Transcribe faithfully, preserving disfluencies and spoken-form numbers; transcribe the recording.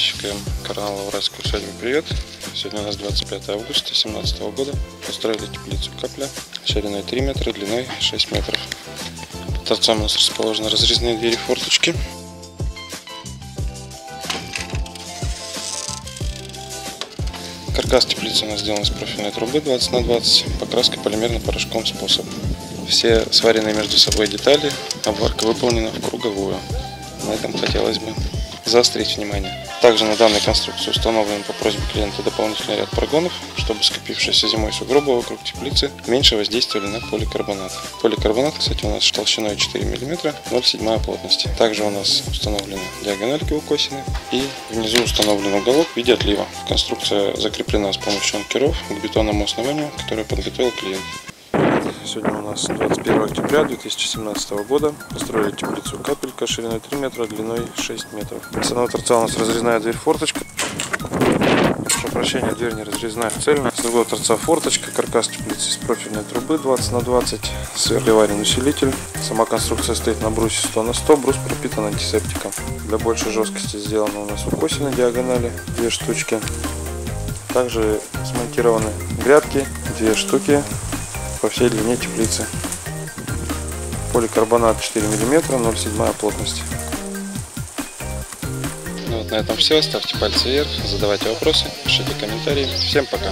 подписчикам канала Уральской усадьбы привет! Сегодня у нас двадцать пятое августа две тысячи семнадцатого года. Построили теплицу Капля шириной три метра, длиной шесть метров. Под торцом у нас расположены разрезные двери-форточки. Каркас теплицы у нас сделан из профильной трубы двадцать на двадцать, покраска полимерно-порошковым способом. Все сварены между собой детали, обварка выполнена в круговую. На этом хотелось бы заострить внимание. Также на данной конструкции установлен по просьбе клиента дополнительный ряд прогонов, чтобы скопившиеся зимой сугробы вокруг теплицы меньше воздействовали на поликарбонат. Поликарбонат, кстати, у нас толщиной четыре миллиметра, ноль целых семь десятых плотности. Также у нас установлены диагональки укосины и внизу установлен уголок в виде отлива. Конструкция закреплена с помощью анкеров к бетонному основанию, которое подготовил клиент. Сегодня у нас двадцать первое октября две тысячи семнадцатого года. Построили теплицу Капелька шириной три метра, длиной шесть метров. С одного торца у нас разрезная дверь-форточка. Прошу прощения, дверь не разрезная, цельная. С другого торца форточка, каркас теплицы из профильной трубы двадцать на двадцать, сверлеварен усилитель. Сама конструкция стоит на брусе сто на сто, брус пропитан антисептиком. Для большей жесткости сделаны у нас укосины диагонали, две штучки. Также смонтированы грядки, две штуки. По всей длине теплицы. Поликарбонат четыре миллиметра, ноль целых семь десятых плотности. Ну вот на этом все. Ставьте пальцы вверх, задавайте вопросы, пишите комментарии. Всем пока!